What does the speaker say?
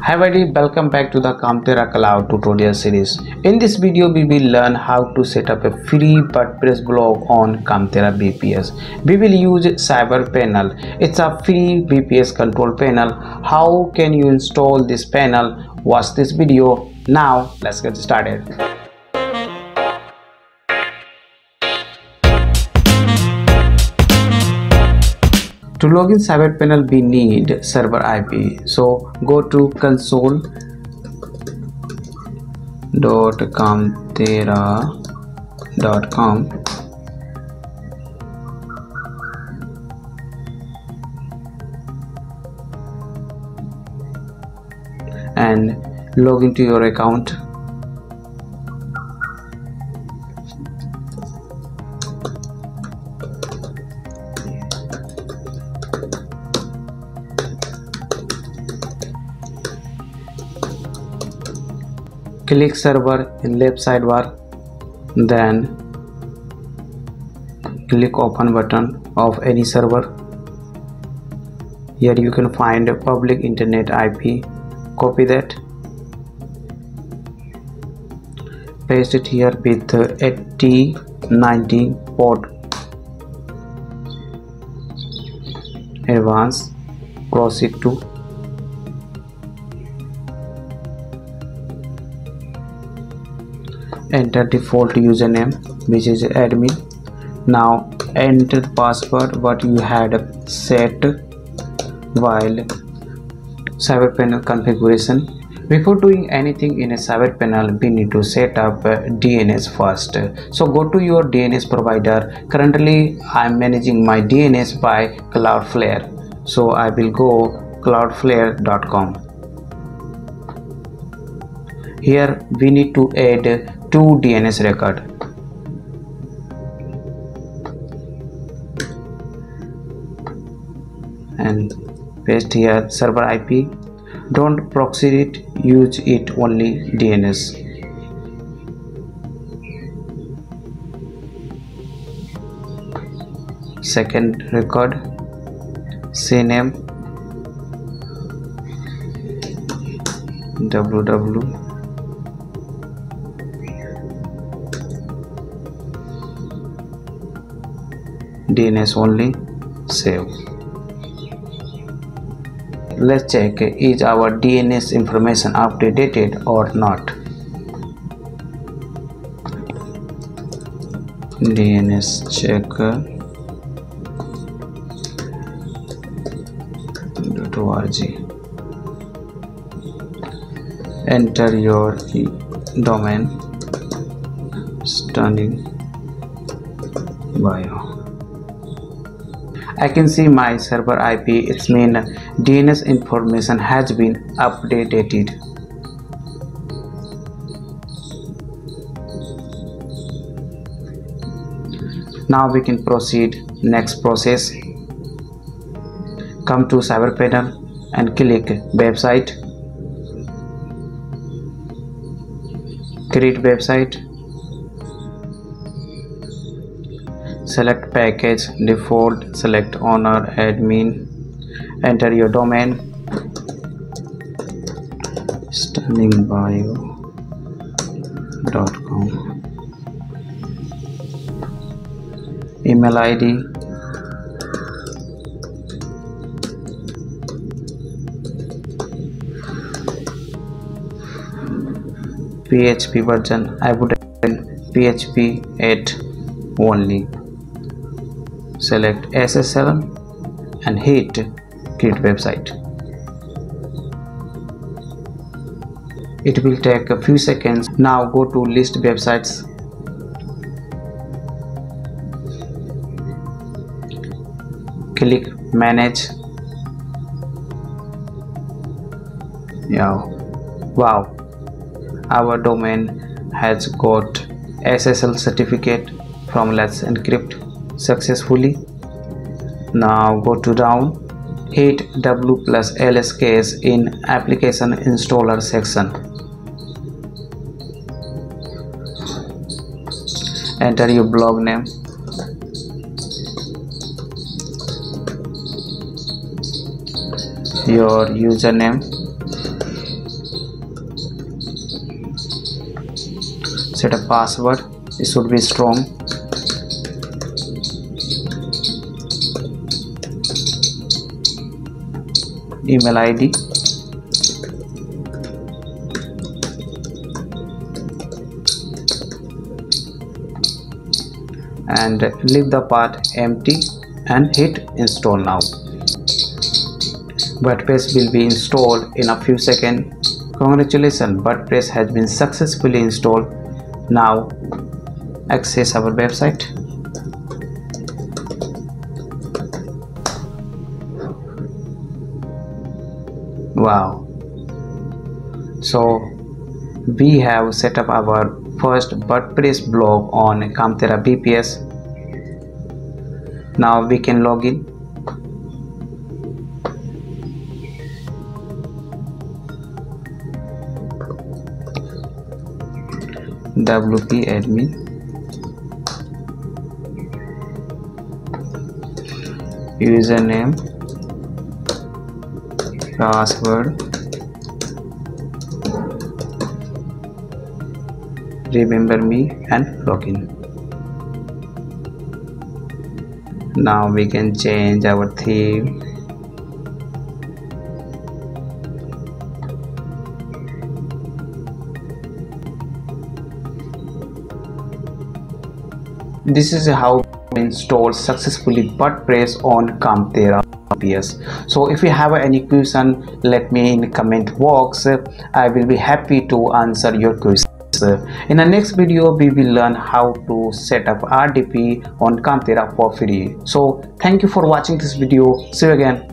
Hi everybody, welcome back to the Kamatera Cloud tutorial series. In this video we will learn how to set up a free WordPress blog on Kamatera VPS. We will use CyberPanel. It's a free VPS control panel. How can you install this panel? Watch this video. Now let's get started. To log in CyberPanel, we need server IP, so go to console.kamatera.com and log into your account. Click server in left sidebar, then click open button of any server. Here you can find a public internet IP. Copy that, paste it here with 8090 port. Advance, cross it to. Enter default username, which is admin. Now enter password what you had set while CyberPanel configuration. Before doing anything in a CyberPanel, we need to set up DNS first. So go to your DNS provider. Currently I am managing my DNS by Cloudflare, so I will go cloudflare.com. Here we need to add two DNS record. And paste here server IP. Don't proxy it, use it only DNS. Second record, CNAME www. DNS only, save. Let's check is our DNS information updated or not. DNS check .org. Enter your domain, stunning bio. I can see my server IP. It's mean DNS information has been updated. Now we can proceed next process. Come to CyberPanel and click website. Create website. Select package, default, select owner, admin, enter your domain, stunningbio.com, email ID, PHP version, I would add PHP 8 only. Select SSL and hit create website. It will take a few seconds. Now go to list websites. Click manage. Yeah. Wow. Our domain has got SSL certificate from Let's Encrypt. Successfully. Now go to down, hit W+ls case in application installer section. Enter your blog name. Your username. set a password. It should be strong. Email ID. And leave the part empty and hit install now. WordPress will be installed in a few seconds. Congratulations, WordPress has been successfully installed. Now access our website. Wow, so we have set up our first WordPress blog on Kamatera VPS. Now we can log in. WP Admin. Username. Password. Remember me and login. Now we can change our theme. This is how we install successfully WordPress on Kamatera VPS. So if you have any question, let me in the comment box. I will be happy to answer your question. In the next video, we will learn how to set up RDP on Kamatera for free. So thank you for watching this video. See you again.